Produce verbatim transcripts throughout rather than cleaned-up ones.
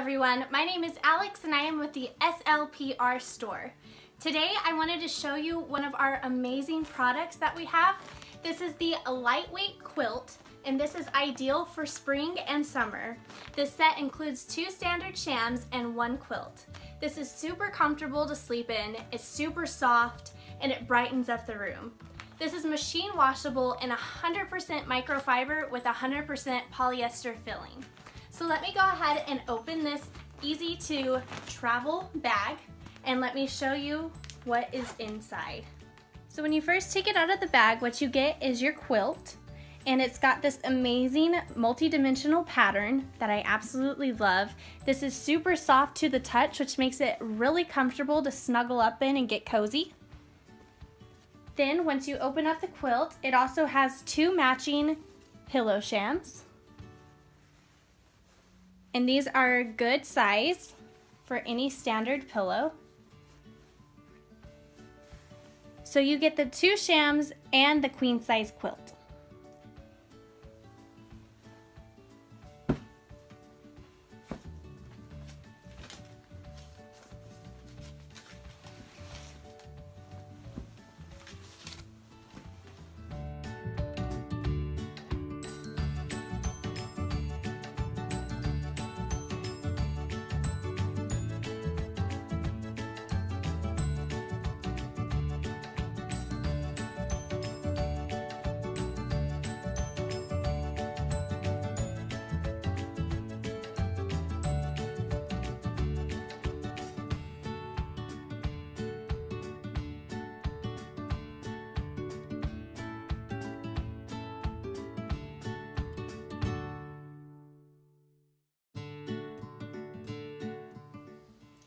everyone, my name is Alex and I am with the S L P R store. Today I wanted to show you one of our amazing products that we have. This is the lightweight quilt and this is ideal for spring and summer. This set includes two standard shams and one quilt. This is super comfortable to sleep in, it's super soft, and it brightens up the room. This is machine washable and one hundred percent microfiber with one hundred percent polyester filling. So let me go ahead and open this easy to travel bag and let me show you what is inside. So when you first take it out of the bag, what you get is your quilt, and it's got this amazing multi-dimensional pattern that I absolutely love. This is super soft to the touch, which makes it really comfortable to snuggle up in and get cozy. Then once you open up the quilt, it also has two matching pillow shams. And these are a good size for any standard pillow. So you get the two shams and the queen size quilt.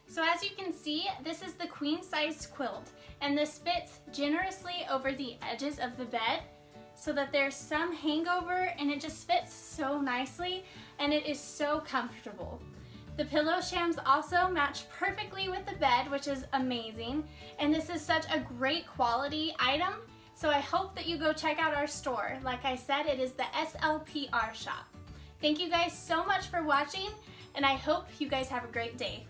So as you can see, this is the queen size quilt, and this fits generously over the edges of the bed so that there's some hangover, and it just fits so nicely and it is so comfortable. The pillow shams also match perfectly with the bed, which is amazing, and this is such a great quality item, so I hope that you go check out our store. Like I said, it is the S L P R shop. Thank you guys so much for watching, and I hope you guys have a great day.